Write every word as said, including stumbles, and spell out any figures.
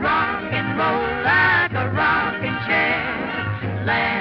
rock and roll like a rocking chair.